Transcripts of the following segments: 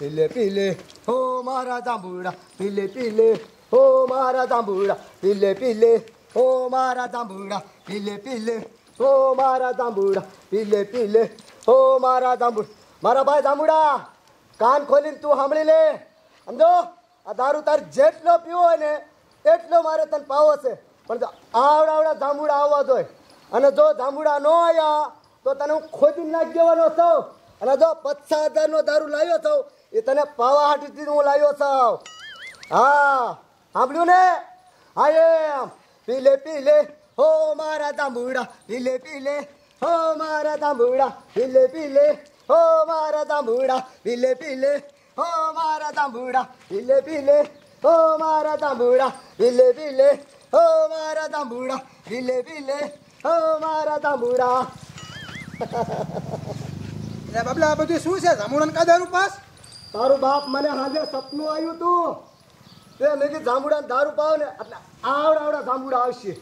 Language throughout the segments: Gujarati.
पीले हो मारा जांबूड़ा, पीले हो मारा जांबूड़ा, पीले हो मारा जांबूड़ा, पीले हो मारा जांबूड़ा, पीले हो मारा जांबूड़ा। मारा भाई जांबूड़ा कान खोली तू सांभळी ले, समझो। आ दारू तार जेटलो पीवो ने एटलो मारे तन पावो छे, पण आवड़ा आवड़ा जांबूड़ा आववा जोईए। अने जो जांबूड़ा न आया तो तने हूँ खोदी नाखी देवानो छो। अने जो 50,000 नो दारू लाव्यो छो ए तने पावाहाटीथी हूँ लाव्यो छो। हाँ सांभळ्यु ने? आई एम पीले हो मारा जांबूड़ा, पीले हो मारा जांबूड़ा, पीले हो मारा जांबूड़ा, पीले हो मारा जांबूड़ा, पीले हो मारा जांबूड़ा, पीले हो मारा जांबूड़ा, पीले हो मारा जांबूड़ा। अरे बाबला आ बधुं शुं छे? जांबूडान का दारू पास? तारो बाप मने हाजे सपनू आव्युं तू ते मैं की जांबूडान दारू पाव ने એટલે આવડા આવડા जांबूडा આવશે।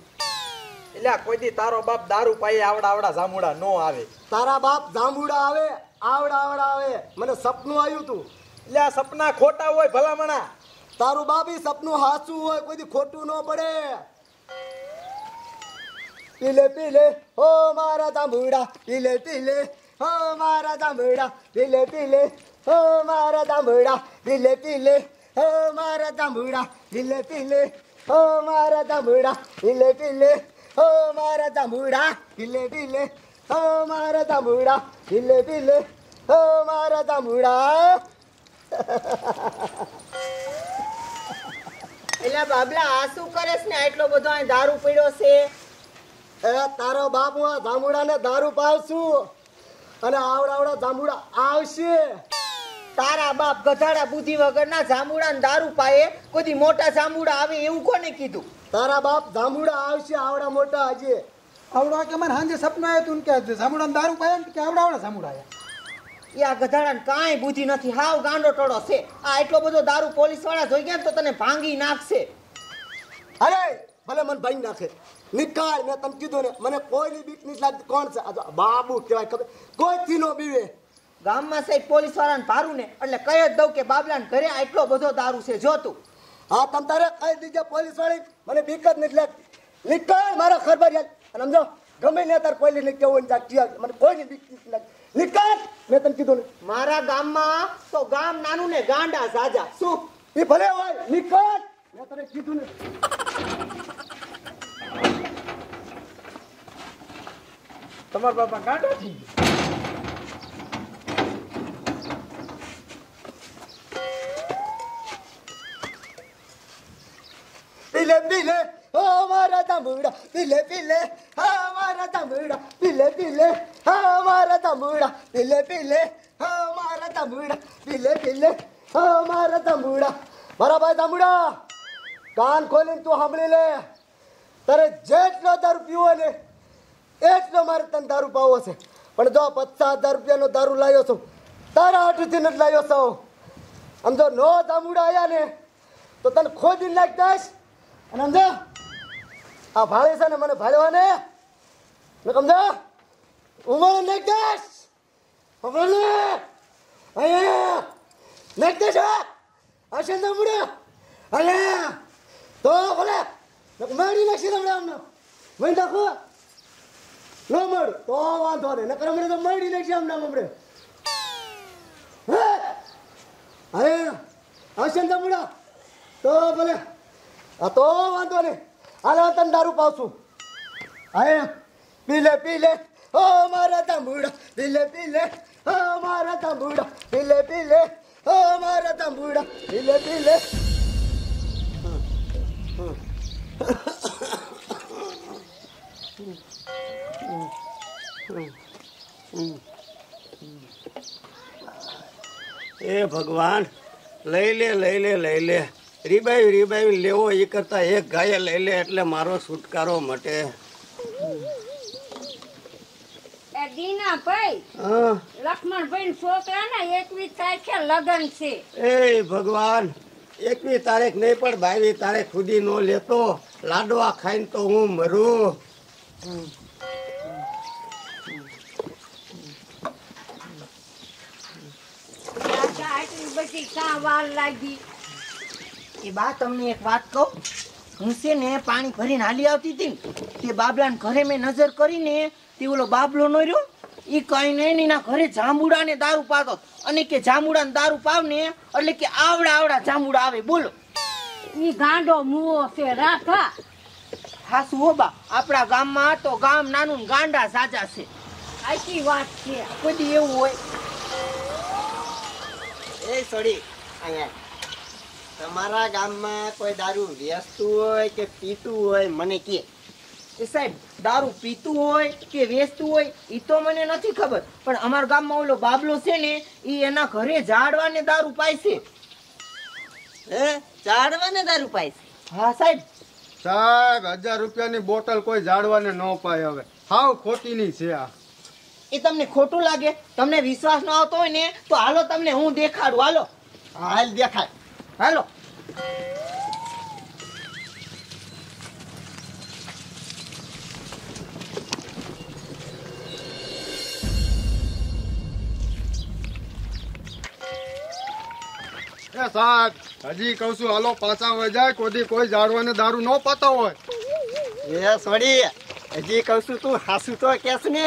એટલે કોઈ દી તારો બાપ दारू પાઈ આવડા આવડા जांबूडा નો આવે। તારા બાપ जांबूडा આવે આવડા આવડા આવે। મને સપનું આવ્યું તું એટલે આ સપના ખોટા હોય ભલામણા। તારું બાપી સપનું સાચું હોય કોઈ દી ખોટું નો પડે। पीले हो मारा जांबूडा, पीले हो मारा जांबूडा, पीले हो मारा जांबूडा, पीले हो मारा जांबूडा, पीले हो मारा जांबूडा, पीले हो मारा जांबूडा, पीले हो मारा जांबूडा, पीले हो मारा जांबूडा। एला बाबला आ शू करेस ने आटलो बधो आ दारू पीड्यो छे? ए तारो बाप आ जांबूडा ने दारू पावसु अने आवड़ा आवड़ा जांबूडा आवशे। तारा बाप गधाड़ा बुद्धि वगरना जांबूडा ने दारू पाए कोदी मोटा जांबूडा आवे एवुं कोने कीधुं? तारा बाप जांबूडा आवशे आवड़ा मोटा आजे। आवड़ा के मन हांजे सपना आयो तुन के जांबूडा ने दारू पाया के आवड़ा आवड़ा जांबूडा आया। या गधाड़ा ने काई बुद्धि नथी, हाव गांडो टोडो छे। आ एटलो बधो दारू पुलिस वाला जोई गया तो तने भांगी नाखशे। अरे भले मन भांगी नाखे निकाल। मैं तम कीधो ने मने कोई नी बीक नहीं लगती। कौन से बाबू कहवाय खबर? कोई थी नो बीवे। गाम में से पुलिस वाला ने भारू ने એટલે કહી જ દઉં કે બાબલા ને ઘરે આટલો બધો दारू છે જો તું। હા તમ તારે કહી દીજે પોલીસ વાળી મને બીક જ નથી લાગતી। નિકાલ મારા ખબર યાર અને સમજો ગમે ને તાર કોઈ ને કેવું ને જાટિયા મને કોઈ ની બીક નથી લાગતી। નિકાલ મેં તમ कीધો ને મારા ગામ માં તો ગામ નાનું ને ગાંડા જાજા। શું એ ભલે હોય નિકાલ મેં તને कीધું ને। तमार बापा गांडो थी पीले ओ मारा जांबूड़ा, पीले हो मारा जांबूड़ा, पीले हो मारा जांबूड़ा, पीले हो मारा जांबूड़ा, पीले हो मारा जांबूड़ा। मारा भाई जांबूड़ा कान खोलीने तू सांभळी ले। तारे जेटलो दारू पीवो ने एटलो मारे तन दारू पावो छे। पण जो 50,000 रुपया नो दारू लाव्यो छो तारा हाथथी नथी लाव्यो छो। आम जो नो जांबूडा आया ने तो तन खोदी नाखतास। अने समजो आ भाळे छे ने मने भाळवा ने न समजो उमर नाखतास। खबर ने आया नाखतास आशे जांबूडा आया तो भले मारी नाखशे तमने। आमनो मई नाखो નો મળ તો વાંધો ને નકર અમને તો મળી નઈ છે હમણાં આપણે। અરે આવશે ને જાંબુડા તો ભલે આ તો વાંધો ને। હાલ તને દારૂ પાવશું। અરે પીલે ઓ મારા જાંબુડા, પીલે ઓ મારા જાંબુડા, પીલે ઓ મારા જાંબુડા, પીલે ए भगवान लई ले रिबाई लेवो ये करता एक गाय लई ले એટલે મારો છુટકારો મટે। એ દીના ભાઈ લક્ષ્મણ ભાઈ ને છોકરાના 21 તારીખે લગન છે। એ ભગવાન 21 તારીખ નહીં પણ 22 તારીખ સુધી નો લેતો લાડવા ખાઈને તો હું મરું। પછી કાં વાર લાગી? એ બા તમને એક વાત કહું, હું છે ને પાણી ભરીને હાલી આવતી હતી તે બાબલાને ઘરે મેં નજર કરીને તે ઓલો બાબલો નો રહ્યો એ કઈ નહીં એના ઘરે જામુડા ને દારૂ પાતો અને કે જામુડા ને દારૂ પાવ ને એટલે કે આવડા આવડા જામુડા આવે. બોલો ઈ ગાંડો મુવો છે રાખા. હાસુ હો બા, આપણા ગામમાં તો ગામ નાનું ગાંડા સાજા છે. આખી વાત છે કોઈ એવું હોય. એ સોડી અહીંયા તમારા ગામમાં કોઈ દારૂ વેચતું હોય કે પીતું હોય મને કહે. એ સાહેબ દારૂ પીતું હોય કે વેચતું હોય એ તો મને નથી ખબર, પણ અમારા ગામમાં ઓલો બાબલો છે ને એ એના ઘરે ઝાડવાને દારૂ પાય છે. હે, ઝાડવાને દારૂ પાય છે? હા સાહેબ. સાહેબ 1000 રૂપિયાની બોટલ કોઈ ઝાડવાને ન પાય. હવે હાવ ખોટીની છે આ. એ તમને ખોટું લાગે? તમને વિશ્વાસ ન આવતો હોય ને તો હાલો તમને હું દેખાડું. હાલો. હાલ દેખાય. હાલો સાહેબ, હજી કઉ છું હાલો પાછા વજાય. કોઈ કોઈ જાડવાને દારૂ ન પાતા હોય. એ સોડી હજી કઉ છું તું હાસુ તો કેસ ને.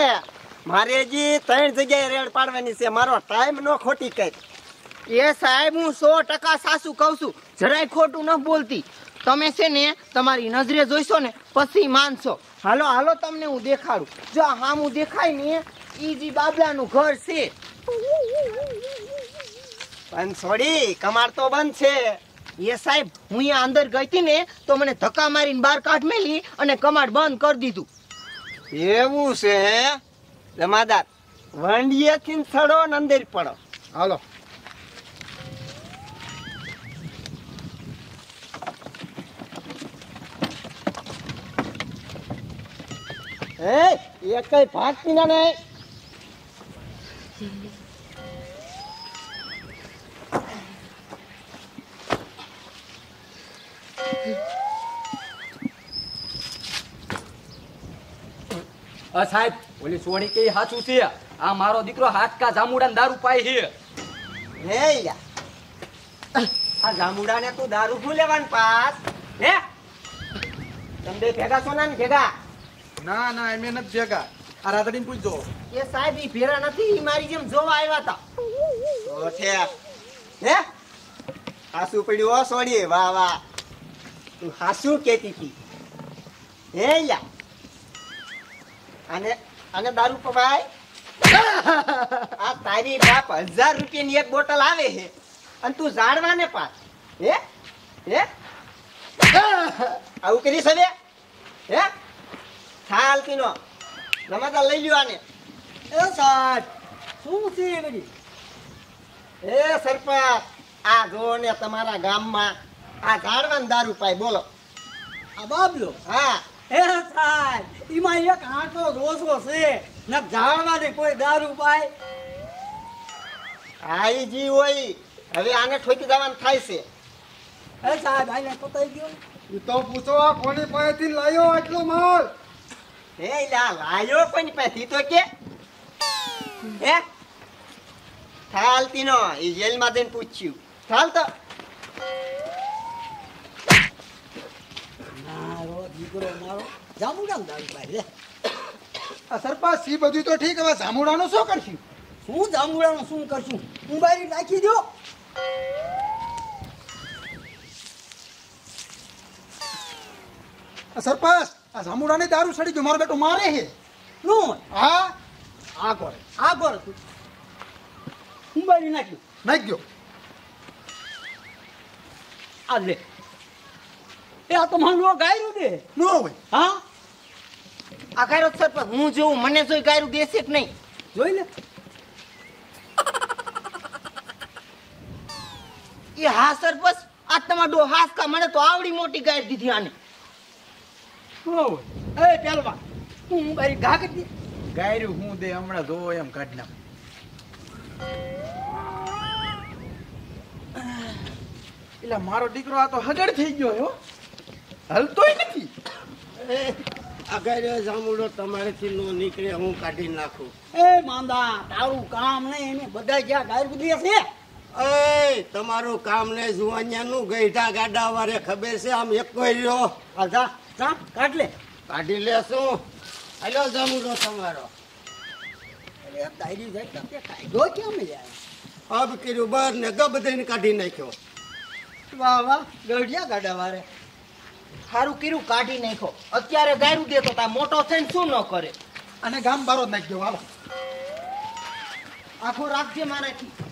મારે હજી 3 જગ્યાએ રેડ પાડવાની છે. મારો ટાઈમ નો ખોટી કઈ. એ સાહેબ હું 100% સાસુ કહું છું, જરાય ખોટું ન બોલતી. તમે છે ને તમારી નજરે જોઈશો ને પછી માનશો. હાલો હાલો તમને હું દેખાડું. જો હામું દેખાય ને ઈ જી બાબલાનું ઘર છે. પણ છોડી કમાર તો બંધ છે. એ સાહેબ હું અહીંયા અંદર ગઈ હતી ને તો મને ધક્કા મારીને બહાર કાઢ મેલી અને કમાડ બંધ કરી દીધું. એવું છે જમાદાર, વંડિયાથી છડો ને અંદર પડો. હાલો સાહેબ ઓલી સોડી કઈ હાચું છે? આ મારો દીકરો હાચકા જામુડા ને દારૂ પાય છે. હે આ જામુડા ને તું દારૂ ભૂ લેવાનું પાસ? હે તમે ભેગા છો ને ભેગા? ના ના એમ નથી ભેગા. આ રાતડીને પૂછજો. એ સાહેબ ઈ ભેરા નથી, ઈ મારી જેમ જોવા આવ્યા હતા. ઓઠે હે હાસુ પડ્યો સોડી. વાહ વાહ, તું હાસુ કેતી હતી. હે યા અને અને દારૂ પવાય. આ તારી બાપ 1000 રૂપિયાની એક બોટલ આવે હે અને તું જાણવાને પાસ. હે હે આવું કરી સવે? હે હાલ પીનો રમાતા લઈ લ્યો આને. એ સાહેબ શું છે એ બધી? એ સરપંચ આ જો ને તમારા ગામમાં આ ઝાડવાને દારૂ પાય. બોલો આ બાબલો. હા એ સાહેબ એમાં એક આંટો રોસો છે ને ઝાડવાને કોઈ દારૂ પાય. હા એ જી હોય. હવે આને ઠોકી જવાનું થાય છે. એ સાહેબ આને પતાઈ ગયો. એ તો પૂછો આ કોની પાસેથી લાયો એટલો માલ? હે લા લાયો કોની પાસેથી તો કે? હે થાલતી નો એ જેલમાં જઈને પૂછ્યું થાલ તો. મારો દીકરો મારો જામુડાનો દારૂ પાય લે. આ સરપંચ સી બધું તો ઠીક, હવે જામુડાનું શું કરશું? હું જામુડાનું શું કરશું? હું બારી નાખી દો. સરપંચ આ જામુડાને દારૂ સડી ગયો. મારો બેટો મારે હે નું. હા આ ગોર તું હું બારી નાખ્યું નાખ્યો. આ લે એ આ તો મને લો ગાયરું દે નો હોય. હા આ ગાયરો સરપંચ હું જોઉં મને જોઈ ગાયરું દેશે કે નહીં જોઈ લે. એ હા સરપંચ આ તમારો હાસ કા મને તો આવડી મોટી ગાયર દીધી આને. ઓ એ પેલવા હું બારી ગાગડ દે ગાયરું હું દે હમણાં જો એમ કાઢ નાખ. એલા મારો દીકરો આ તો હગડ થઈ ગયો હો, હલતોય નથી. આ ગાયરો જામુડો તમારેથી નો નીકળે હું કાઢી નાખું. એ માંદા તારું કામ નહીં, એને બધા ગયા ગાયરું દે છે. તમારું કામ ને જુવાનિયાનું ગઈઢા ગાડા વારે ખબર છે આમ એક કોઈ રહ્યો આધા તા કાઢ લે કાઢી લે શું આલો જમુડો તમારો અરે આ તાઈડી જાય કે કાઢો કેમ જાય અબ કર્યો બાર ને ગબધઈને કાઢી નાખ્યો વાહ વાહ ગઈઢા ગાડા વારે હારું કર્યું કાઢી નાખ્યો અત્યારે ગાયરું દેતો તા મોટો થઈને શું ન કરે અને ગામ બારો નાખ દેવા આખો રાખજે મારાથી